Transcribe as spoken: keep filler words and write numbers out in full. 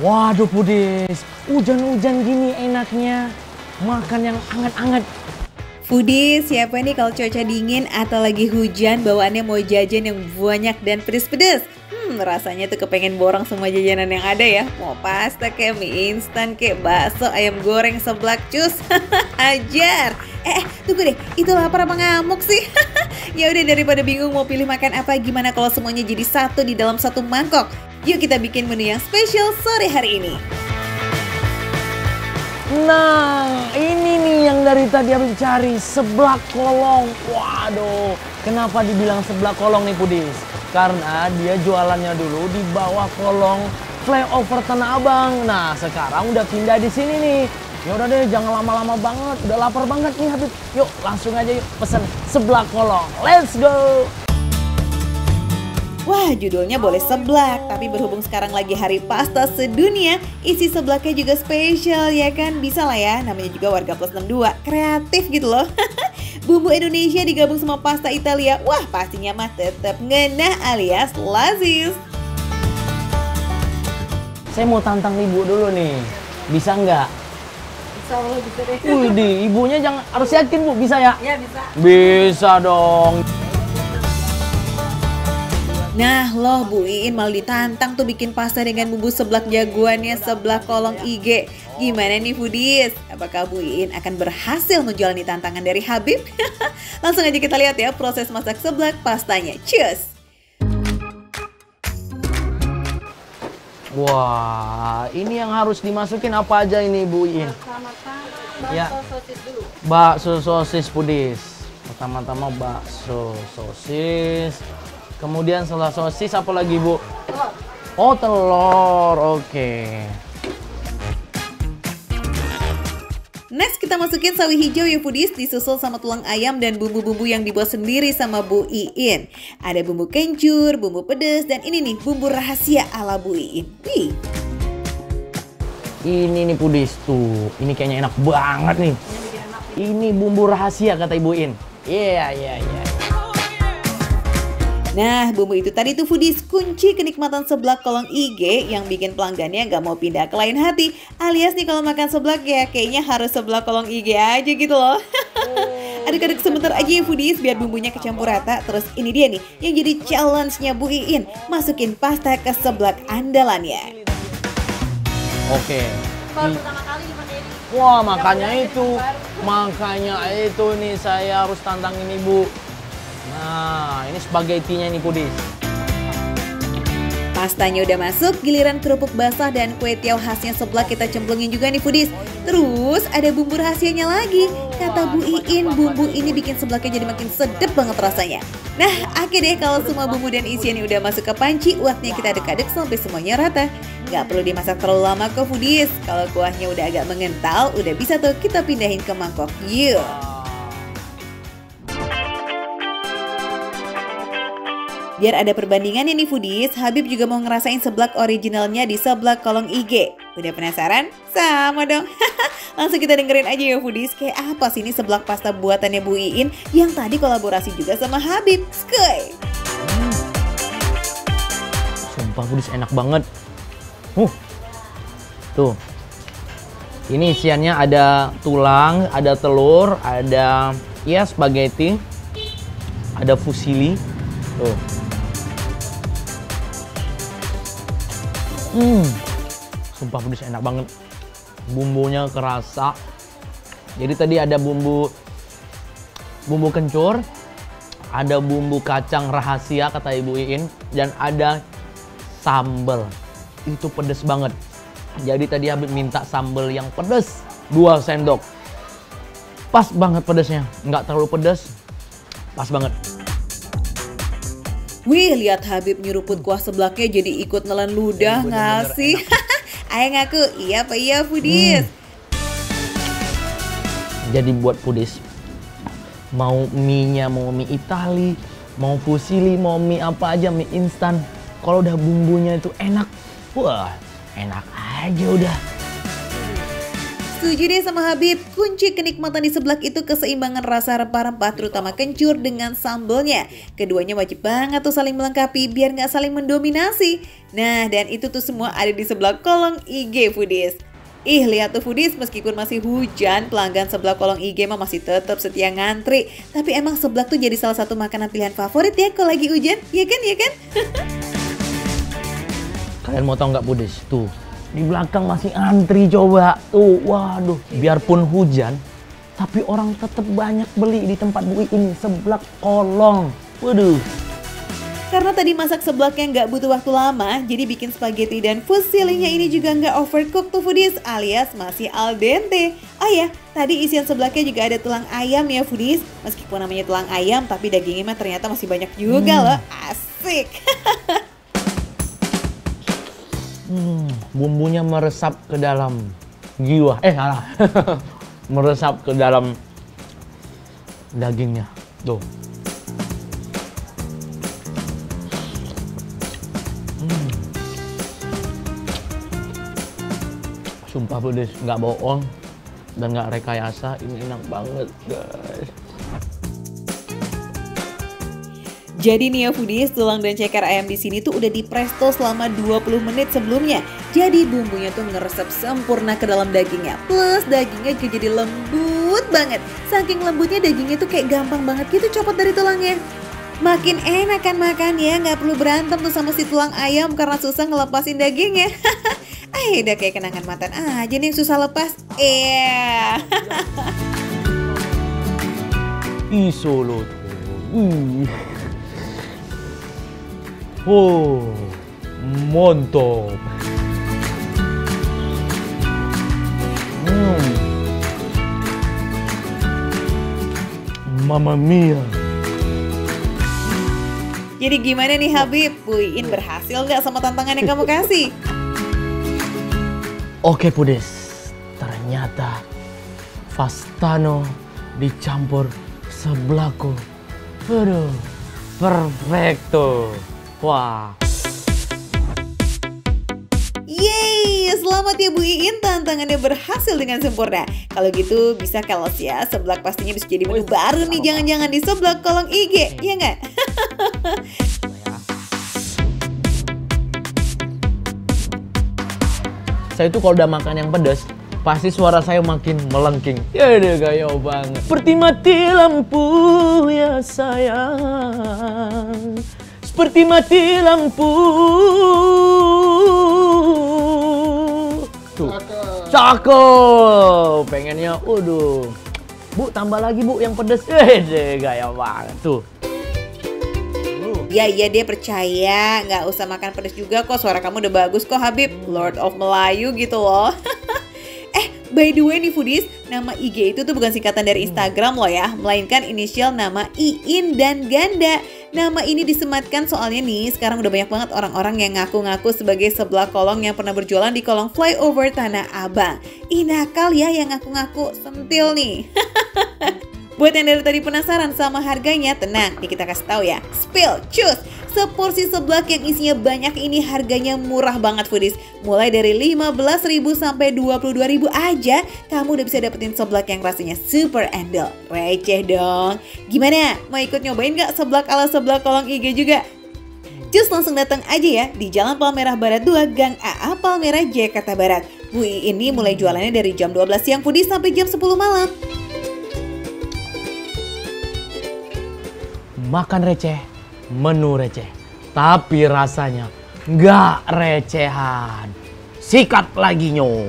Waduh foodies, hujan-hujan gini enaknya makan yang hangat-hangat. Foodies, siapa nih kalau cuaca dingin atau lagi hujan bawaannya mau jajan yang banyak dan pedes-pedes? Hmm, rasanya tuh kepengen borong semua jajanan yang ada ya. Mau pasta kayak mie instan kayak bakso, ayam goreng, seblak, cus. Ajar. Eh, eh, tunggu deh, itu lapar apa ngamuk sih? Ya udah, daripada bingung mau pilih makan apa, gimana kalau semuanya jadi satu di dalam satu mangkok? Yuk kita bikin menu yang spesial sore hari ini. Nah, ini nih yang dari tadi habis cari, seblak kolong. Waduh, kenapa dibilang seblak kolong nih foodies? Karena dia jualannya dulu di bawah kolong Flyover Tanah Abang. Nah, sekarang udah pindah di sini nih. Ya udah deh, jangan lama-lama banget. Udah lapar banget nih Habib. Yuk, langsung aja yuk pesen seblak kolong. Let's go. Wah, judulnya boleh seblak, tapi berhubung sekarang lagi hari pasta sedunia, isi seblaknya juga spesial ya kan? Bisa lah ya, namanya juga warga plus enam dua, kreatif gitu loh. Bumbu Indonesia digabung sama pasta Italia, wah pastinya mah tetap ngena alias lazis. Saya mau tantang ibu dulu nih, bisa nggak? Bisa loh, bisa deh. Widih, ibunya jangan, harus yakin bu, bisa ya? Iya bisa. Bisa dong. Nah loh Bu Iin malah ditantang tuh bikin pasta dengan bumbu seblak jagoannya seblak kolong I G. Gimana nih foodies? Apakah Bu Iin akan berhasil menjalani tantangan dari Habib? Langsung aja kita lihat ya proses masak seblak pastanya. Cheers! Wah, ini yang harus dimasukin apa aja ini Bu Iin? Pertama-tama bakso sosis dulu. Bakso sosis foodies. Pertama-tama bakso sosis. Kemudian setelah sosis, apa lagi, Bu? Telur. Oh, telur. Oke. Okay. Next, kita masukin sawi hijau ya, foodies. Disusul sama tulang ayam dan bumbu-bumbu yang dibuat sendiri sama Bu Iin. Ada bumbu kencur, bumbu pedas, dan ini nih, bumbu rahasia ala Bu Iin. Wih. Ini nih, foodies. Tuh, ini kayaknya enak banget nih. Ini bumbu rahasia, kata Ibu Iin. Iya, yeah, iya, yeah, iya. Yeah. Nah, bumbu itu tadi tuh foodies kunci kenikmatan seblak kolong I G yang bikin pelanggannya nggak mau pindah ke lain hati. Alias nih kalau makan seblak ya kayaknya harus seblak kolong I G aja gitu loh. Aduk-aduk sebentar aja ya foodies biar bumbunya kecampur rata. Terus ini dia nih yang jadi challenge-nya Bu Iin. Masukin pasta ke seblak andalannya. Oke. Baru pertama kali dipakai ini. Wah, makanya itu. Makanya itu nih saya harus tantangin Ibu. Nah, ini spagettinya nih foodies. Pastanya udah masuk, giliran kerupuk basah dan kue tiaw khasnya seblak kita cemplungin juga nih foodies. Terus ada bumbu rahasianya lagi. Kata Bu Iin, bumbu ini bikin seblaknya jadi makin sedep banget rasanya. Nah, oke deh kalau semua bumbu dan isiannya udah masuk ke panci, waktunya kita aduk-aduk sampai semuanya rata. Gak perlu dimasak terlalu lama kok foodies. Kalau kuahnya udah agak mengental, udah bisa tuh kita pindahin ke mangkok. Yuk. Biar ada perbandingannya nih foodies, Habib juga mau ngerasain seblak originalnya di seblak kolong I G. Udah penasaran? Sama dong. Langsung kita dengerin aja ya foodies, kayak apa sih ini seblak pasta buatannya Bu Iin yang tadi kolaborasi juga sama Habib. Skoy! Hmm. Sumpah foodies enak banget. Huh. Tuh. Ini isiannya ada tulang, ada telur, ada ya spaghetti, ada fusilli. Tuh. Hmm, sumpah pedes enak banget. Bumbunya kerasa. Jadi tadi ada bumbu bumbu kencur, ada bumbu kacang rahasia kata Ibu Iin, dan ada sambal. Itu pedes banget. Jadi tadi Habib minta sambal yang pedes dua sendok. Pas banget pedesnya, nggak terlalu pedes, pas banget. Wih, lihat Habib nyeruput kuah seblaknya jadi ikut nelan ludah nggak sih? Ayo ngaku, iya apa iya foodies? Hmm. Jadi buat foodies, mau mie-nya, mau mie Itali, mau fusilli, mau mie apa aja, mie instan. Kalau udah bumbunya itu enak, wah enak aja udah. Setuju deh sama Habib, kunci kenikmatan di seblak itu keseimbangan rasa rempah-rempah terutama kencur dengan sambalnya. Keduanya wajib banget tuh saling melengkapi biar nggak saling mendominasi. Nah, dan itu tuh semua ada di Seblak Kolong I G Foodies. Ih, lihat tuh Foodies, meskipun masih hujan, pelanggan Seblak Kolong I G mah masih tetap setia ngantri. Tapi emang seblak tuh jadi salah satu makanan pilihan favorit ya kalau lagi hujan, ya kan, ya kan? Kalian mau tau nggak Foodies? Tuh. Di belakang masih antri coba tuh, waduh. Biarpun hujan, tapi orang tetap banyak beli di tempat Bu I ini, Seblak Kolong. Waduh. Karena tadi masak seblaknya nggak butuh waktu lama, jadi bikin spaghetti dan fusillinya ini juga nggak overcook tuh Foodies, alias masih al dente. Oh ya, tadi isian seblaknya juga ada tulang ayam ya Foodies. Meskipun namanya tulang ayam, tapi dagingnya mah ternyata masih banyak juga hmm. loh, asik. Hmm, bumbunya meresap ke dalam jiwa, eh salah, meresap ke dalam dagingnya, tuh. Hmm. Sumpah Foodies, nggak bohong dan nggak rekayasa, ini enak banget guys. Jadi nih ya Foodies, tulang dan ceker ayam di sini tuh udah dipresto selama dua puluh menit sebelumnya. Jadi bumbunya tuh ngeresep sempurna ke dalam dagingnya. Plus dagingnya juga jadi lembut banget. Saking lembutnya dagingnya tuh kayak gampang banget gitu copot dari tulangnya. Makin enak kan makan ya, nggak perlu berantem tuh sama si tulang ayam karena susah ngelepasin dagingnya. Eh, udah kayak kenangan mantan aja nih yang susah lepas. Iya. Isolot. Oh, mantap. Hmm. Mamma mia. Jadi gimana nih Habib, Bu Iin berhasil nggak sama tantangan yang kamu kasih? Oke Foodies, ternyata Fastano dicampur seblaku. Aduh, perfecto. Wah. Yeay, selamat ya Bu Iin, tantangannya berhasil dengan sempurna. Kalau gitu bisa kelos ya, seblak pastinya bisa jadi menu baru nih, jangan-jangan di Seblak Kolong I G, ya nggak? Saya itu kalau udah makan yang pedas, pasti suara saya makin melengking. Ya deh, gaya banget. Seperti mati lampu ya sayang. Seperti mati lampu. Tuh. Cakep. Pengennya, waduh. Bu, tambah lagi Bu yang pedes. Eh, gaya banget tuh. Ya, iya dia percaya. Nggak usah makan pedes juga kok. Suara kamu udah bagus kok Habib. Lord of Melayu gitu loh. Eh, by the way nih Foodies, nama I G itu tuh bukan singkatan dari Instagram loh ya. Melainkan inisial nama Iin dan Ganda. Nama ini disematkan soalnya nih sekarang udah banyak banget orang-orang yang ngaku-ngaku sebagai Seblak Kolong yang pernah berjualan di kolong Flyover Tanah Abang. Ih, nakal ya yang ngaku-ngaku sentil nih. Buat yang dari tadi penasaran sama harganya, tenang, nih kita kasih tahu ya. Spill, cus! Seporsi seblak yang isinya banyak ini harganya murah banget Foodies. Mulai dari lima belas ribu sampai dua puluh dua ribu aja, kamu udah bisa dapetin seblak yang rasanya super endel. Receh dong. Gimana? Mau ikut nyobain gak seblak ala Seblak Kolong I G juga? Cus, langsung datang aja ya di Jalan Palmerah Barat dua, Gang A A Palmerah, Jakarta Barat. Bu Iin ini mulai jualannya dari jam dua belas siang Foodies sampai jam sepuluh malam. Makan receh, menu receh, tapi rasanya nggak recehan. Sikat lagi nyo.